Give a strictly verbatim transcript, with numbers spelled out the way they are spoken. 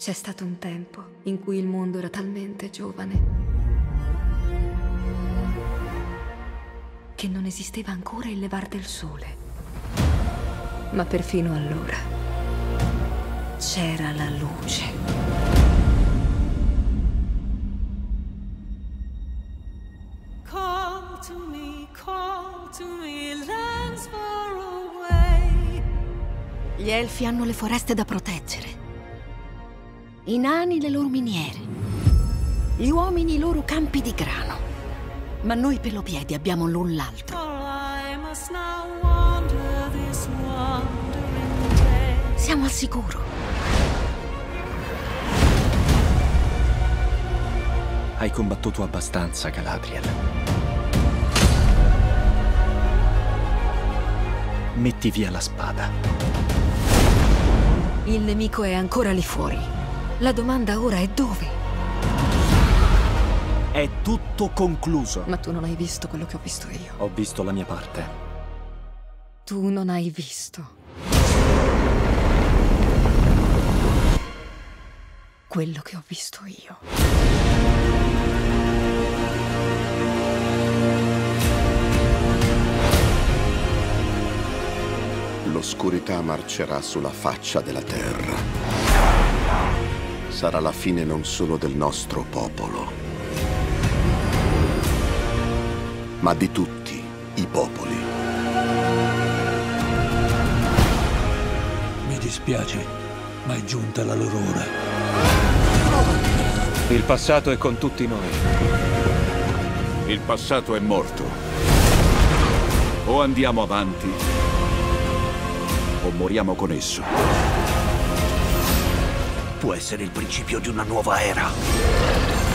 C'è stato un tempo in cui il mondo era talmente giovane che non esisteva ancora il levar del sole. Ma perfino allora c'era la luce. Call to me, call to me, lands far away. Gli elfi hanno le foreste da proteggere. I nani le loro miniere, gli uomini i loro campi di grano, ma noi pelopiedi abbiamo l'un l'altro. Siamo al sicuro. Hai combattuto abbastanza, Galadriel. Metti via la spada. Il nemico è ancora lì fuori. La domanda ora è dove? È tutto concluso. Ma tu non hai visto quello che ho visto io. Ho visto la mia parte. Tu non hai visto quello che ho visto io. L'oscurità marcerà sulla faccia della terra. Sarà la fine non solo del nostro popolo, ma di tutti i popoli. Mi dispiace, ma è giunta la loro ora. Il passato è con tutti noi. Il passato è morto. O andiamo avanti, o moriamo con esso. Può essere il principio di una nuova era.